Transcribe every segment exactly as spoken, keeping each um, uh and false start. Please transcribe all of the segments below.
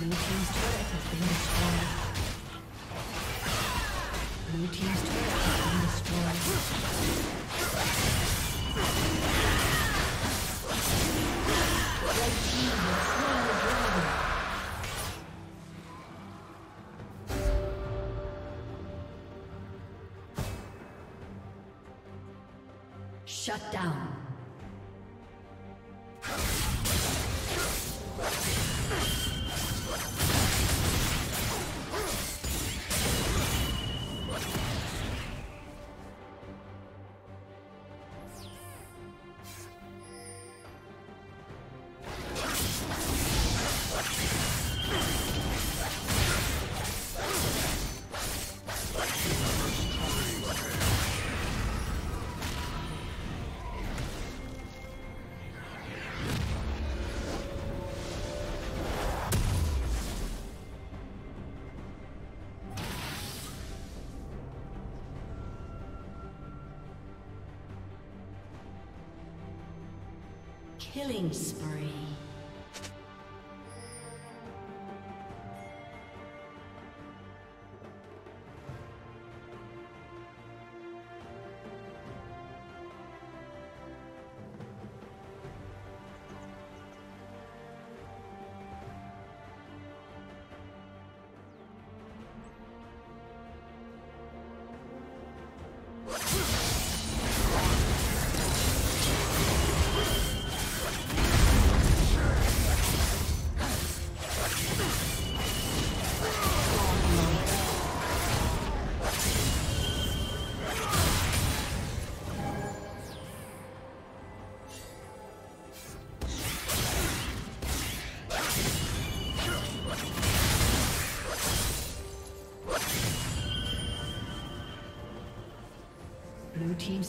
Blue team's turret has been destroyed. Blue team's turret has been destroyed. Red team shut down. Killing spree. Blue team's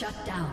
Shut down.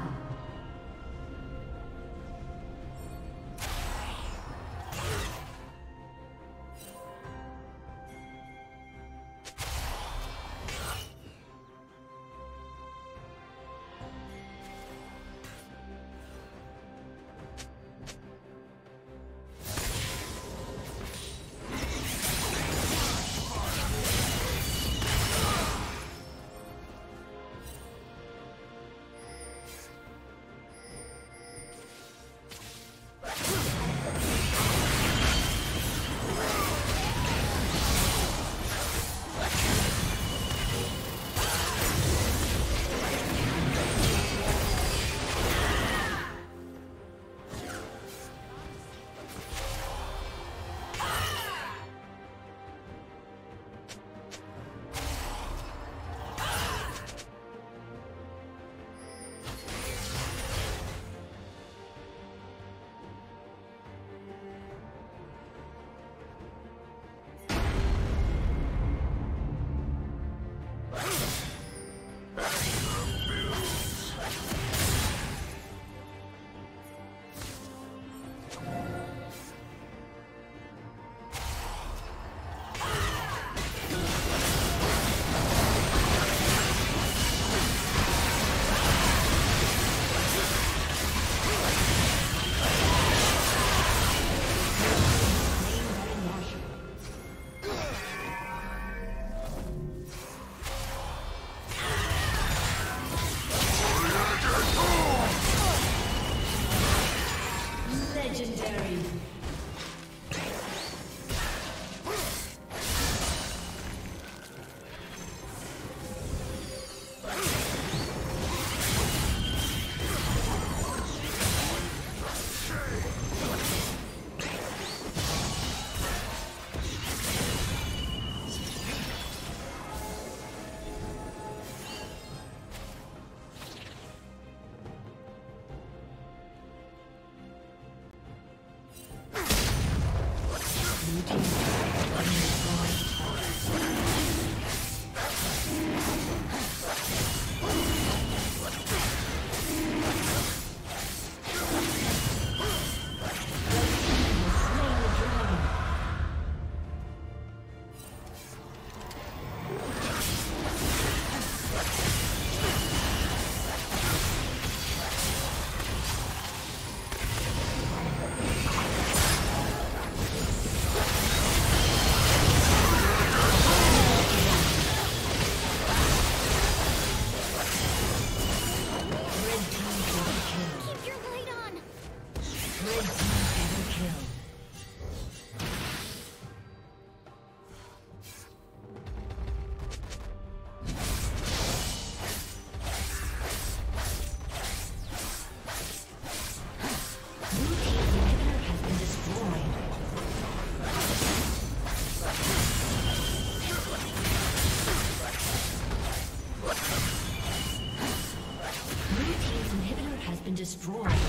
destroyed.